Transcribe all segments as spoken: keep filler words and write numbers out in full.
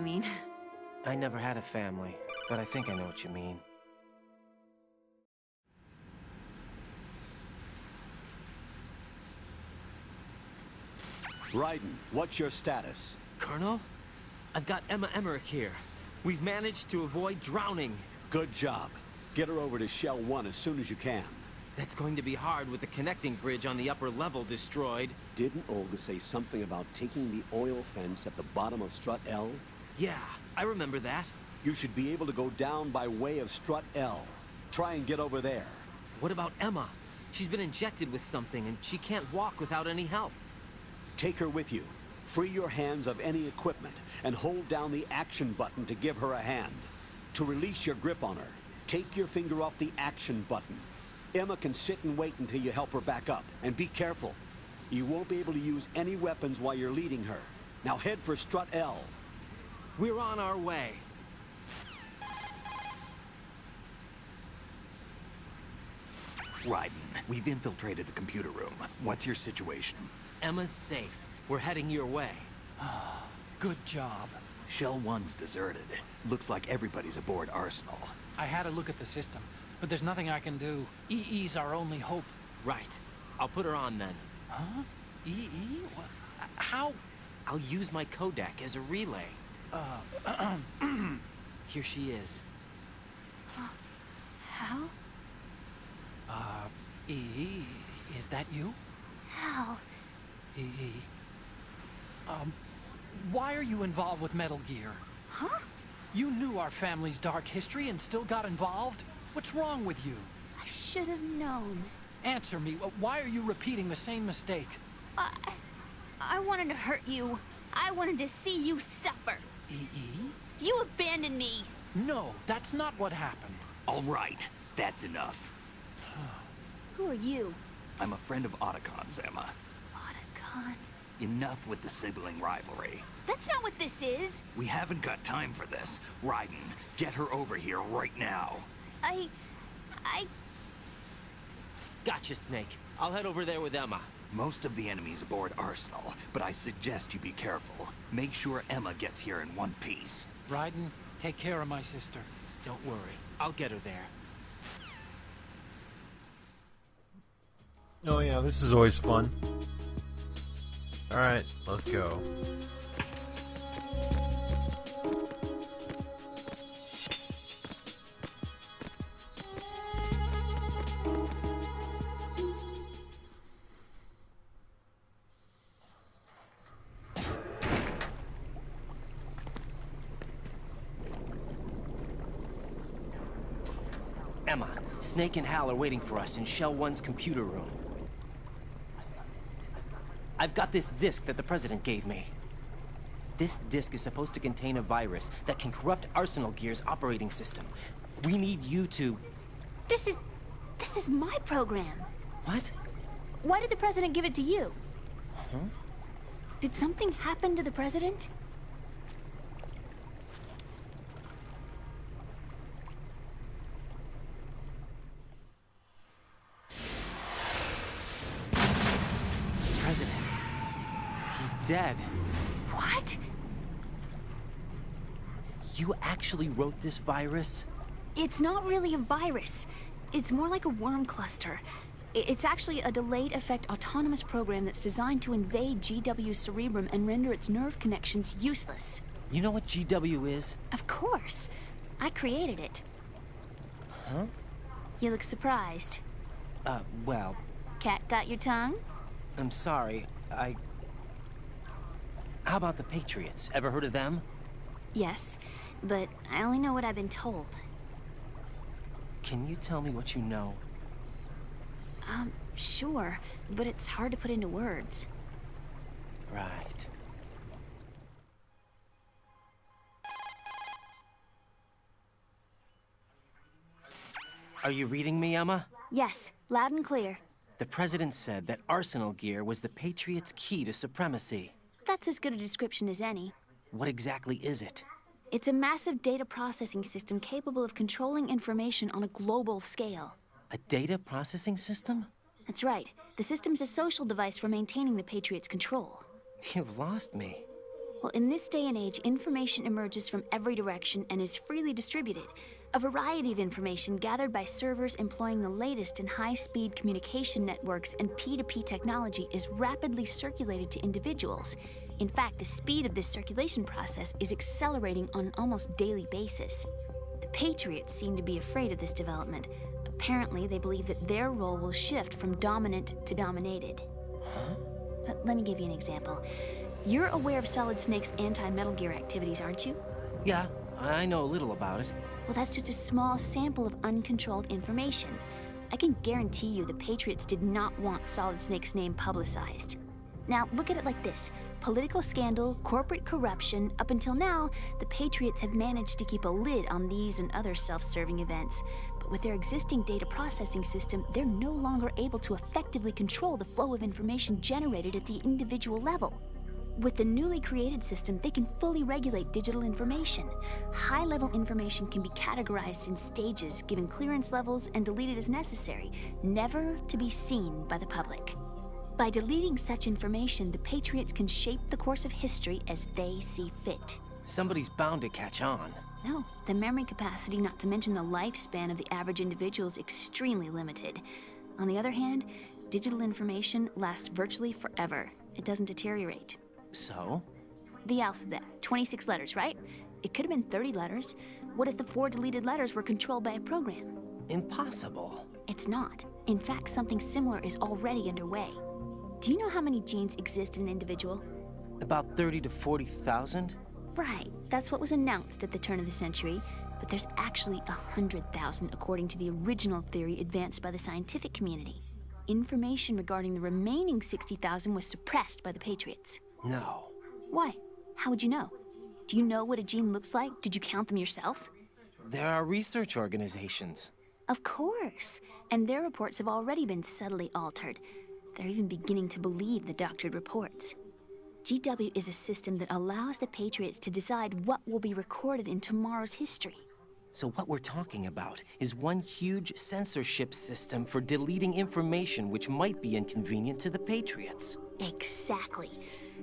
I mean. I never had a family, but I think I know what you mean. Raiden, what's your status? Colonel, I've got Emma Emmerich here. We've managed to avoid drowning. Good job. Get her over to Shell One as soon as you can. That's going to be hard with the connecting bridge on the upper level destroyed. Didn't Olga say something about taking the oil fence at the bottom of Strut L? Yeah, I remember that. You should be able to go down by way of Strut L. Try and get over there. What about Emma? She's been injected with something and she can't walk without any help. Take her with you. Free your hands of any equipment and hold down the action button to give her a hand. To release your grip on her, take your finger off the action button. Emma can sit and wait until you help her back up, and be careful. You won't be able to use any weapons while you're leading her. Now head for Strut L. We're on our way. Raiden, we've infiltrated the computer room. What's your situation? Emma's safe. We're heading your way. Good job. Shell One's deserted. Looks like everybody's aboard Arsenal. I had a look at the system, but there's nothing I can do. E E's our only hope. Right. I'll put her on then. Huh? E E? What? How? I'll use my codec as a relay. Uh, Here she is. Hal? Uh, E E, is that you? Hal. E E. Um, why are you involved with Metal Gear? Huh? You knew our family's dark history and still got involved? What's wrong with you? I should have known. Answer me. Why are you repeating the same mistake? I... I wanted to hurt you. I wanted to see you suffer. E E? You abandoned me. No, that's not what happened. All right. That's enough. Who are you? I'm a friend of Otacon's, Emma. Otacon? Enough with the sibling rivalry. That's not what this is. We haven't got time for this. Raiden, get her over here right now. I... I... Gotcha, Snake. I'll head over there with Emma. Most of the enemies aboard Arsenal, but I suggest you be careful. Make sure Emma gets here in one piece. Raiden, take care of my sister. Don't worry. I'll get her there. Oh yeah, this is always fun. Alright, let's go. Emma, Snake and Hal are waiting for us in Shell One's computer room. I've got this disc that the President gave me. This disc is supposed to contain a virus that can corrupt Arsenal Gear's operating system. We need you to... This is... this is my program. What? Why did the President give it to you? Huh? Did something happen to the President? Dead. What? You actually wrote this virus? It's not really a virus. It's more like a worm cluster. It's actually a delayed effect autonomous program that's designed to invade G W's cerebrum and render its nerve connections useless. You know what G W is? Of course. I created it. Huh? You look surprised. Uh, well... Cat got your tongue? I'm sorry. I... How about the Patriots? Ever heard of them? Yes, but I only know what I've been told. Can you tell me what you know? Um, sure, but it's hard to put into words. Right. Are you reading me, Emma? Yes, loud and clear. The President said that Arsenal Gear was the Patriots' key to supremacy. That's as good a description as any. What exactly is it? It's a massive data processing system capable of controlling information on a global scale. A data processing system? That's right. The system's a social device for maintaining the Patriots' control. You've lost me. Well, in this day and age, information emerges from every direction and is freely distributed. A variety of information gathered by servers employing the latest in high-speed communication networks and P two P technology is rapidly circulated to individuals. In fact, the speed of this circulation process is accelerating on an almost daily basis. The Patriots seem to be afraid of this development. Apparently, they believe that their role will shift from dominant to dominated. Huh? Uh, let me give you an example. You're aware of Solid Snake's anti-Metal Gear activities, aren't you? Yeah, I know a little about it. Well, that's just a small sample of uncontrolled information. I can guarantee you the Patriots did not want Solid Snake's name publicized. Now, look at it like this. Political scandal, corporate corruption, up until now, the Patriots have managed to keep a lid on these and other self-serving events. But with their existing data processing system, they're no longer able to effectively control the flow of information generated at the individual level. With the newly created system, they can fully regulate digital information. High-level information can be categorized in stages, given clearance levels, and deleted as necessary, never to be seen by the public. By deleting such information, the Patriots can shape the course of history as they see fit. Somebody's bound to catch on. No, the memory capacity, not to mention the lifespan of the average individual, is extremely limited. On the other hand, digital information lasts virtually forever. It doesn't deteriorate. So? The alphabet. twenty-six letters, right? It could have been thirty letters. What if the four deleted letters were controlled by a program? Impossible. It's not. In fact, something similar is already underway. Do you know how many genes exist in an individual? About thirty to forty thousand? Right. That's what was announced at the turn of the century. But there's actually one hundred thousand according to the original theory advanced by the scientific community. Information regarding the remaining sixty thousand was suppressed by the Patriots. No. Why? How would you know? Do you know what a gene looks like? Did you count them yourself? There are research organizations. Of course. And their reports have already been subtly altered. They're even beginning to believe the doctored reports. G W is a system that allows the Patriots to decide what will be recorded in tomorrow's history. So what we're talking about is one huge censorship system for deleting information which might be inconvenient to the Patriots. Exactly.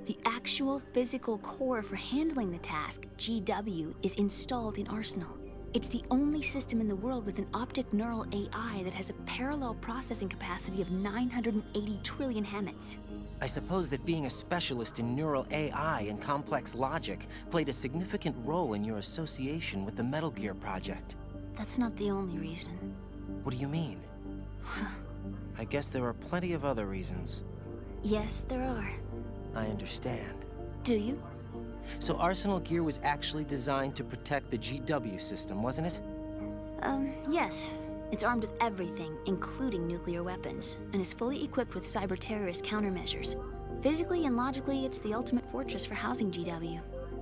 The actual physical core for handling the task, G W, is installed in Arsenal. It's the only system in the world with an optic neural A I that has a parallel processing capacity of nine hundred eighty trillion hammets. I suppose that being a specialist in neural A I and complex logic played a significant role in your association with the Metal Gear project. That's not the only reason. What do you mean? I guess there are plenty of other reasons. Yes, there are. I understand. Do you? So Arsenal Gear was actually designed to protect the G W system, wasn't it? Um, yes. It's armed with everything, including nuclear weapons, and is fully equipped with cyber-terrorist countermeasures. Physically and logically, it's the ultimate fortress for housing G W.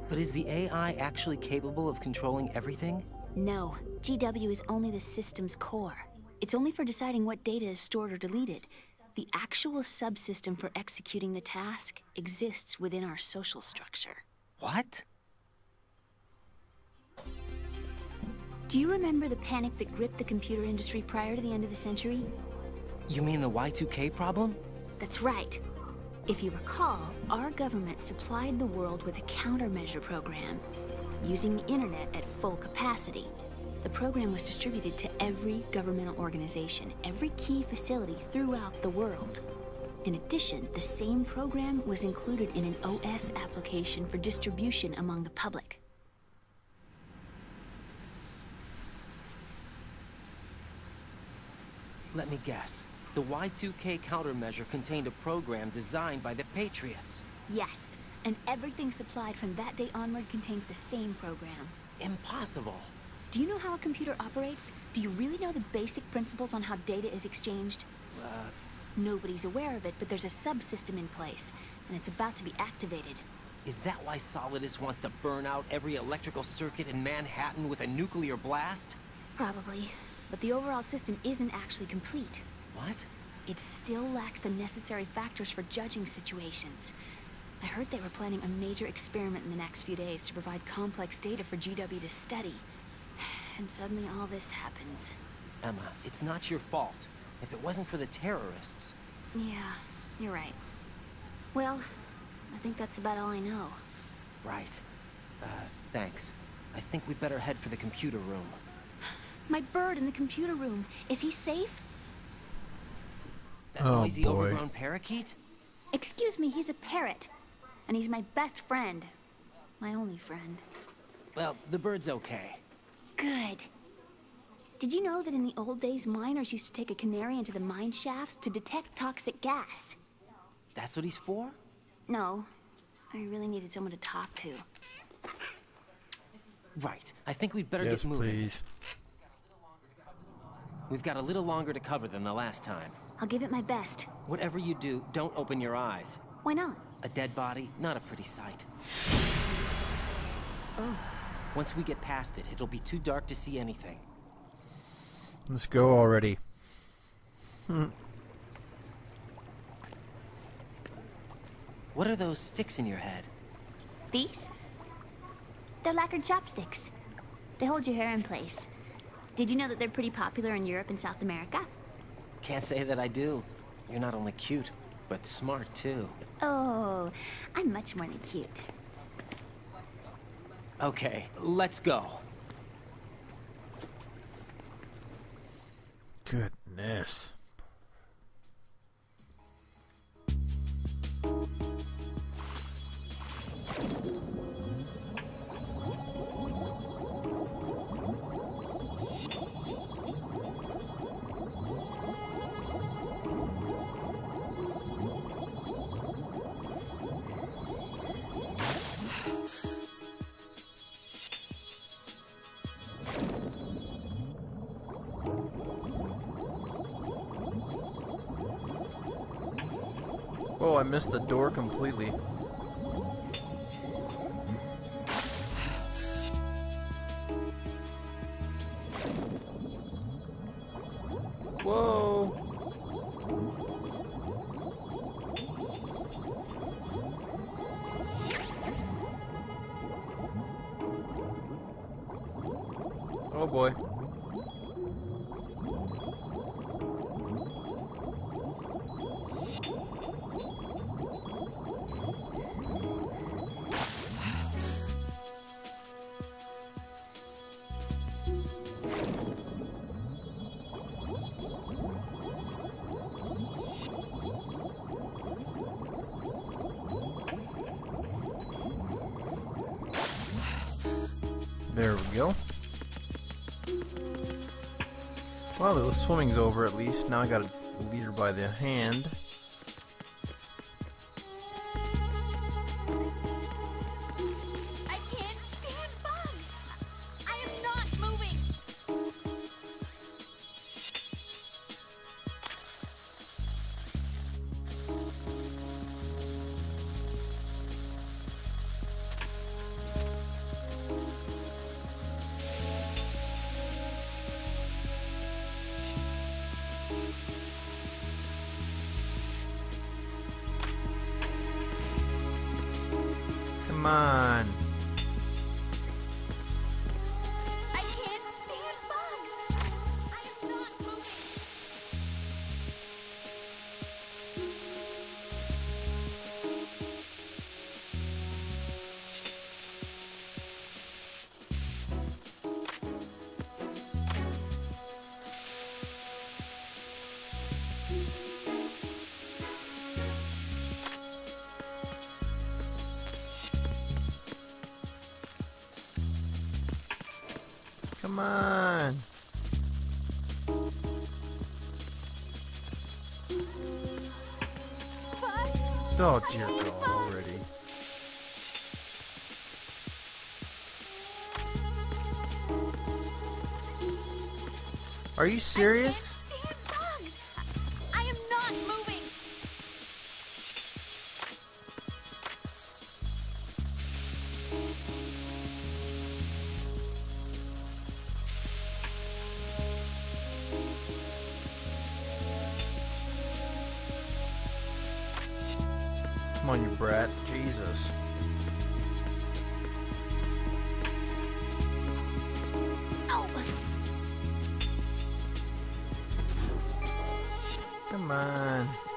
But is the A I actually capable of controlling everything? No. G W is only the system's core. It's only for deciding what data is stored or deleted. The actual subsystem for executing the task exists within our social structure. What? Do you remember the panic that gripped the computer industry prior to the end of the century? You mean the Y two K problem? That's right. If you recall, our government supplied the world with a countermeasure program, using the internet at full capacity. The program was distributed to every governmental organization, every key facility throughout the world. In addition, the same program was included in an O S application for distribution among the public. Let me guess. The Y two K countermeasure contained a program designed by the Patriots. Yes, and everything supplied from that day onward contains the same program. Impossible. Do you know how a computer operates? Do you really know the basic principles on how data is exchanged? Uh... Nobody's aware of it, but there's a subsystem in place, and it's about to be activated. Is that why Solidus wants to burn out every electrical circuit in Manhattan with a nuclear blast? Probably, but the overall system isn't actually complete. What? It still lacks the necessary factors for judging situations. I heard they were planning a major experiment in the next few days to provide complex data for G W to study. And suddenly all this happens. Emma, it's not your fault. If it wasn't for the terrorists... Yeah, you're right. Well, I think that's about all I know. Right. Uh, thanks. I think we'd better head for the computer room. My bird in the computer room. Is he safe? That oh, noisy boy. overgrown parakeet? Excuse me, he's a parrot. And he's my best friend. My only friend. Well, the bird's okay. Good. Did you know that in the old days, miners used to take a canary into the mine shafts to detect toxic gas? That's what he's for? No. I really needed someone to talk to. Right. I think we'd better yes, get moving. Please. We've got a little longer to cover than the last time. I'll give it my best. Whatever you do, don't open your eyes. Why not? A dead body, not a pretty sight. Oh. Once we get past it, it'll be too dark to see anything. Let's go already. Hmm. What are those sticks in your head? These? They're lacquered chopsticks. They hold your hair in place. Did you know that they're pretty popular in Europe and South America? Can't say that I do. You're not only cute, but smart too. Oh, I'm much more than cute. Okay, let's go. Goodness. Oh, I missed the door completely. Whoa! Oh boy. There we go. Well, the swimming's over at least. Now I gotta lead her by the hand. I can't stand bugs! I am not moving! Come on. I can't stand bugs. I am not moving. Come on. Bugs. Oh dear God, already. Are you serious? Come on, you brat. Jesus. Ow. Come on.